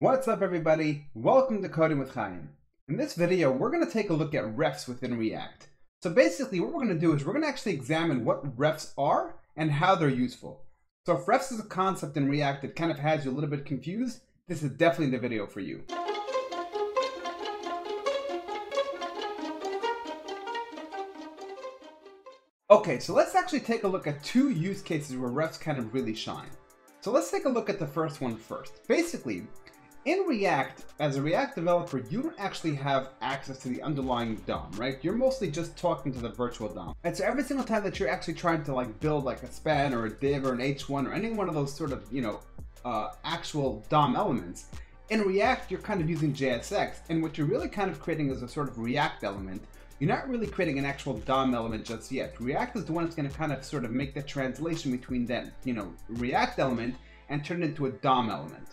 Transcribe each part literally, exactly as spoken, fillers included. What's up, everybody? Welcome to Coding with Chaim. In this video, we're going to take a look at refs within React. So basically, what we're going to do is we're going to actually examine what refs are and how they're useful. So if refs is a concept in React that kind of has you a little bit confused, this is definitely the video for you. Okay, so let's actually take a look at two use cases where refs kind of really shine. So let's take a look at the first one first. Basically, in React, as a React developer, you don't actually have access to the underlying D O M, right? You're mostly just talking to the virtual D O M. And so every single time that you're actually trying to like build like a span or a div or an H one or any one of those sort of, you know, uh, actual D O M elements, in React, you're kind of using J S X. And what you're really kind of creating is a sort of React element. You're not really creating an actual D O M element just yet. React is the one that's going to kind of sort of make the translation between that, you know, React element and turn it into a D O M element.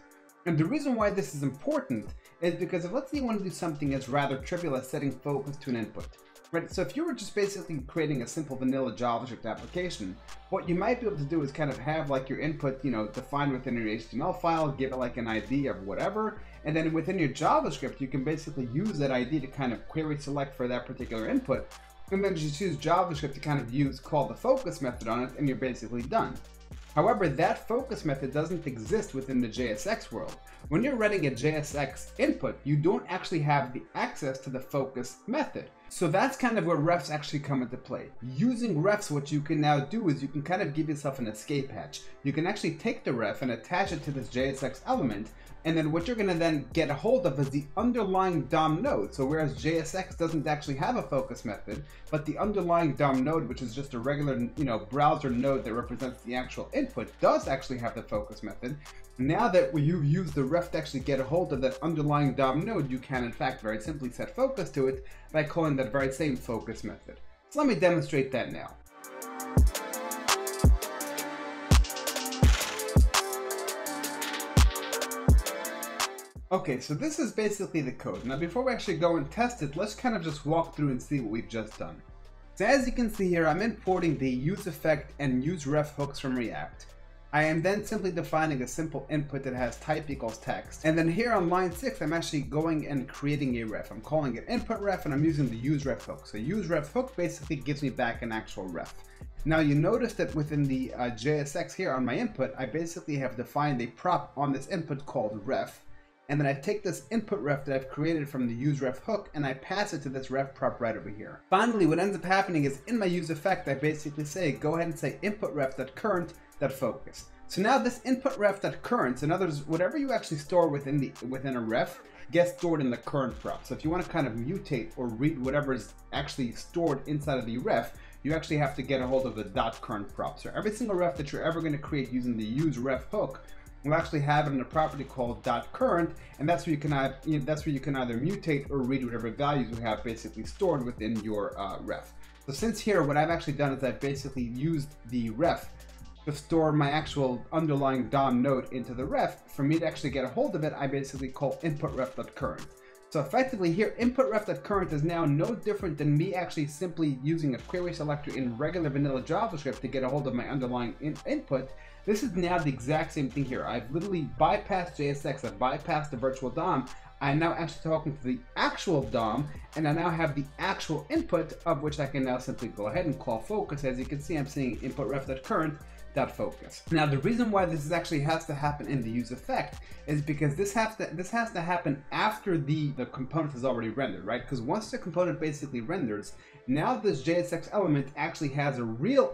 And the reason why this is important is because if let's say you want to do something as rather trivial as setting focus to an input, right? So if you were just basically creating a simple vanilla JavaScript application, what you might be able to do is kind of have like your input, you know, defined within your H T M L file, give it like an I D of whatever, and then within your JavaScript, you can basically use that I D to kind of query select for that particular input, and then just use JavaScript to kind of use call the focus method on it, and you're basically done. However, that focus method doesn't exist within the J S X world. When you're running a J S X input, you don't actually have the access to the focus method. So that's kind of where refs actually come into play. Using refs, what you can now do is you can kind of give yourself an escape hatch. You can actually take the ref and attach it to this J S X element, and then what you're going to then get a hold of is the underlying D O M node. So whereas J S X doesn't actually have a focus method, but the underlying D O M node, which is just a regular, you know, browser node that represents the actual input, does actually have the focus method. Now that you've used the ref to actually get a hold of that underlying D O M node, you can in fact very simply set focus to it by calling that very same focus method. So let me demonstrate that now. Okay, so this is basically the code. Now before we actually go and test it, let's kind of just walk through and see what we've just done. So as you can see here, I'm importing the useEffect and useRef hooks from React. I am then simply defining a simple input that has type equals text. And then here on line six, I'm actually going and creating a ref. I'm calling it input ref and I'm using the useRef hook. So useRef hook basically gives me back an actual ref. Now you notice that within the uh, J S X here on my input, I basically have defined a prop on this input called ref. And then I take this input ref that I've created from the useRef hook and I pass it to this ref prop right over here. Finally, what ends up happening is in my useEffect, I basically say, go ahead and say input ref.current.focus. So now this input ref.current, in other words, whatever you actually store within, the, within a ref gets stored in the current prop. So if you want to kind of mutate or read whatever is actually stored inside of the ref, you actually have to get a hold of the .current prop. So every single ref that you're ever going to create using the useRef hook, we'll actually have it in a property called .current, and that's where you can have, you know, that's where you can either mutate or read whatever values we have basically stored within your uh, ref. So since here, what I've actually done is I've basically used the ref to store my actual underlying D O M node into the ref. For me to actually get a hold of it, I basically call input ref.current. So effectively here, input ref.current is now no different than me actually simply using a query selector in regular vanilla JavaScript to get a hold of my underlying in input. This is now the exact same thing here. I've literally bypassed J S X, I've bypassed the virtual D O M. I'm now actually talking to the actual D O M, and I now have the actual input of which I can now simply go ahead and call focus. As you can see, I'm saying input ref.current.focus. Now, the reason why this is actually has to happen in the useEffect is because this has to this has to happen after the, the component is already rendered, right? Because once the component basically renders, now this J S X element actually has a real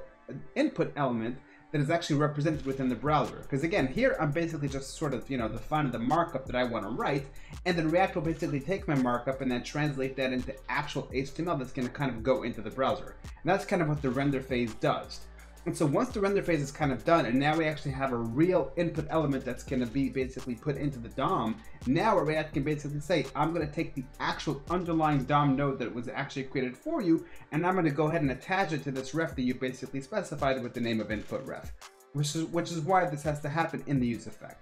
input element that is actually represented within the browser. Because again, here I'm basically just sort of, you know, defining the markup that I want to write, and then React will basically take my markup and then translate that into actual H T M L that's going to kind of go into the browser. And that's kind of what the render phase does. And so once the render phase is kind of done, and now we actually have a real input element that's going to be basically put into the D O M, now React can basically say, I'm going to take the actual underlying D O M node that was actually created for you, and I'm going to go ahead and attach it to this ref that you basically specified with the name of input ref, which is, which is why this has to happen in the useEffect,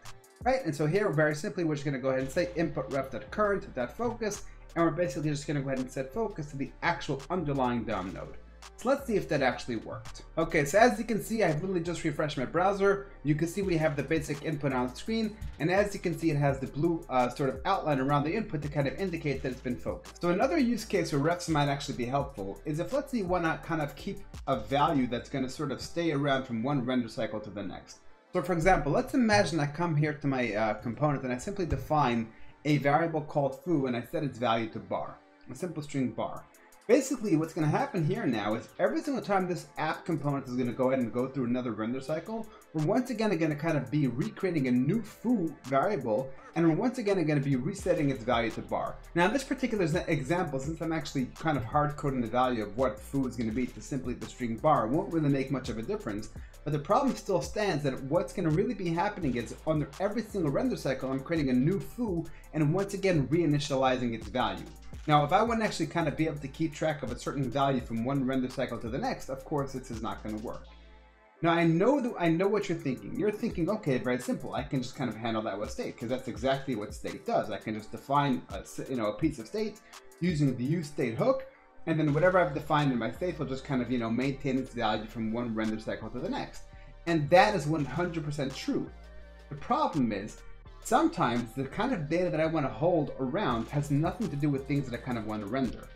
right? And so here, very simply, we're just going to go ahead and say input ref.current.focus, and we're basically just going to go ahead and set focus to the actual underlying D O M node. So let's see if that actually worked. Okay, so as you can see, I've literally just refreshed my browser. You can see we have the basic input on screen, and as you can see, it has the blue uh, sort of outline around the input to kind of indicate that it's been focused. So another use case where refs might actually be helpful is if, let's say, you want to kind of keep a value that's going to sort of stay around from one render cycle to the next. So for example, let's imagine I come here to my uh, component and I simply define a variable called foo and I set its value to bar, a simple string bar. Basically, what's going to happen here now is every single time this app component is going to go ahead and go through another render cycle, we're once again going to kind of be recreating a new foo variable, and we're once again going to be resetting its value to bar. Now, in this particular example, since I'm actually kind of hard coding the value of what foo is going to be to simply the string bar, it won't really make much of a difference. But the problem still stands that what's going to really be happening is on every single render cycle, I'm creating a new foo and once again reinitializing its value. Now, if I want to actually kind of be able to keep track of a certain value from one render cycle to the next, of course, this is not going to work. Now, I know that I know what you're thinking. You're thinking, okay, very simple. I can just kind of handle that with state, because that's exactly what state does. I can just define a, you know, a piece of state using the useState hook, and then whatever I've defined in my state will just kind of, you know, maintain its value from one render cycle to the next. And that is one hundred percent true. The problem is, sometimes the kind of data that I want to hold around has nothing to do with things that I kind of want to render.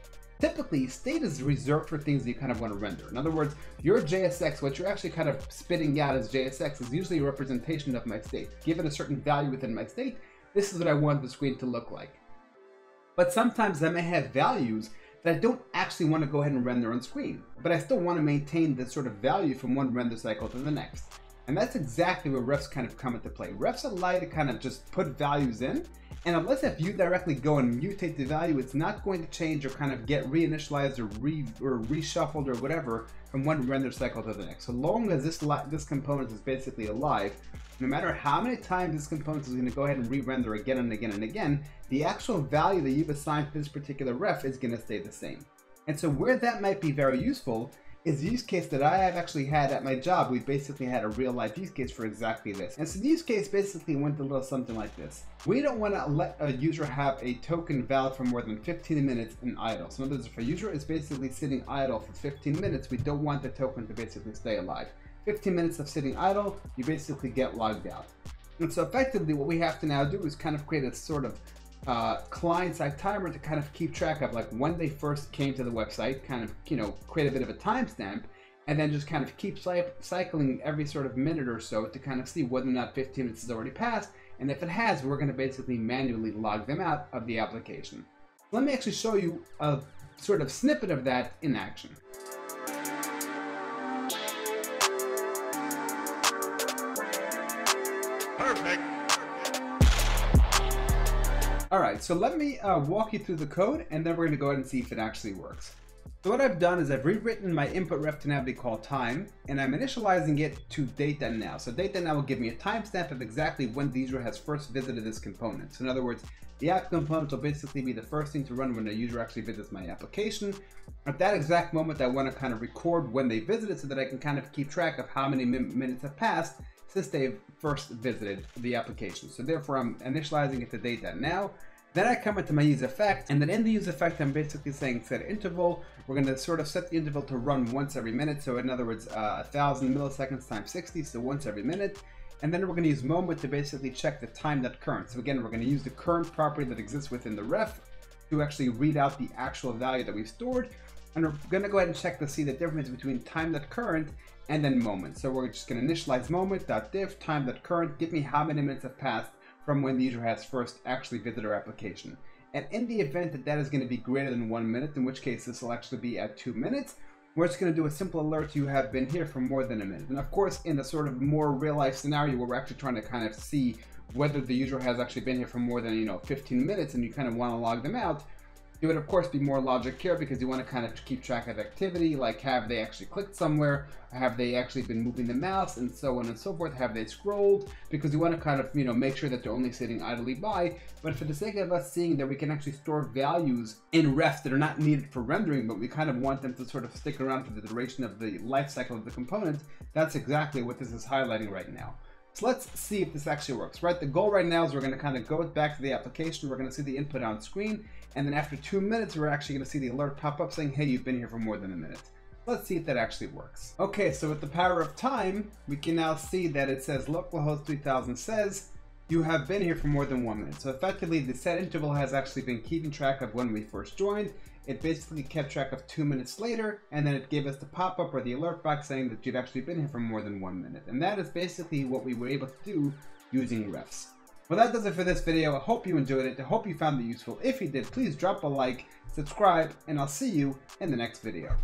Typically, state is reserved for things that you kind of want to render. In other words, your J S X, what you're actually kind of spitting out as J S X is usually a representation of my state. Given a certain value within my state, this is what I want the screen to look like. But sometimes I may have values that I don't actually want to go ahead and render on screen, but I still want to maintain this sort of value from one render cycle to the next. And that's exactly where refs kind of come into play. Refs allow you to kind of just put values in, and unless if you directly go and mutate the value, it's not going to change or kind of get reinitialized or, re or reshuffled or whatever from one render cycle to the next. So long as this, this component is basically alive, no matter how many times this component is going to go ahead and re-render again and again and again, the actual value that you've assigned to this particular ref is going to stay the same. And so where that might be very useful is the use case that I have actually had at my job. We basically had a real life use case for exactly this. And so the use case basically went a little something like this. We don't want to let a user have a token valid for more than fifteen minutes in idle. So in other words, if a user is basically sitting idle for fifteen minutes, we don't want the token to basically stay alive. fifteen minutes of sitting idle, you basically get logged out. And so effectively what we have to now do is kind of create a sort of Uh, client-side timer to kind of keep track of like when they first came to the website, kind of, you know, create a bit of a timestamp, and then just kind of keep cycling every sort of minute or so to kind of see whether or not fifteen minutes has already passed, and if it has, we're going to basically manually log them out of the application. Let me actually show you a sort of snippet of that in action. Perfect. All right, so let me uh, walk you through the code, and then we're gonna go ahead and see if it actually works. So what I've done is I've rewritten my input ref to now be called time, and I'm initializing it to data now. So data now will give me a timestamp of exactly when the user has first visited this component. So in other words, the app component will basically be the first thing to run when a user actually visits my application. At that exact moment, I wanna kind of record when they visited so that I can kind of keep track of how many min minutes have passed since they've first visited the application. So therefore I'm initializing it to data now. Then I come into my useEffect, and then in the useEffect I'm basically saying set interval. We're gonna sort of set the interval to run once every minute. So in other words, uh, one thousand milliseconds times sixty, so once every minute. And then we're gonna use moment to basically check the time that current. So again, we're gonna use the current property that exists within the ref to actually read out the actual value that we've stored. And we're gonna go ahead and check to see the difference between time that current and then moment. So we're just gonna initialize moment.diff time that current, give me how many minutes have passed from when the user has first actually visited our application. And in the event that that is gonna be greater than one minute, in which case this will actually be at two minutes, we're just gonna do a simple alert, you have been here for more than a minute. And of course, in a sort of more real life scenario where we're actually trying to kind of see whether the user has actually been here for more than, you know, fifteen minutes and you kind of wanna log them out, it would of course be more logic here because you want to kind of keep track of activity, like have they actually clicked somewhere, have they actually been moving the mouse, and so on and so forth, have they scrolled, because you want to kind of, you know, make sure that they're only sitting idly by. But for the sake of us seeing that we can actually store values in refs that are not needed for rendering, but we kind of want them to sort of stick around for the duration of the life cycle of the component, that's exactly what this is highlighting right now. So let's see if this actually works, right? The goal right now is we're going to kind of go back to the application, we're going to see the input on screen, and then after two minutes, we're actually going to see the alert pop up saying, hey, you've been here for more than a minute. Let's see if that actually works. Okay, so with the power of time, we can now see that it says localhost three thousand says you have been here for more than one minute. So effectively the set interval has actually been keeping track of when we first joined. It basically kept track of two minutes later, and then it gave us the pop-up or the alert box saying that you've actually been here for more than one minute. And that is basically what we were able to do using refs. Well, that does it for this video. I hope you enjoyed it. I hope you found it useful. If you did, please drop a like, subscribe, and I'll see you in the next video.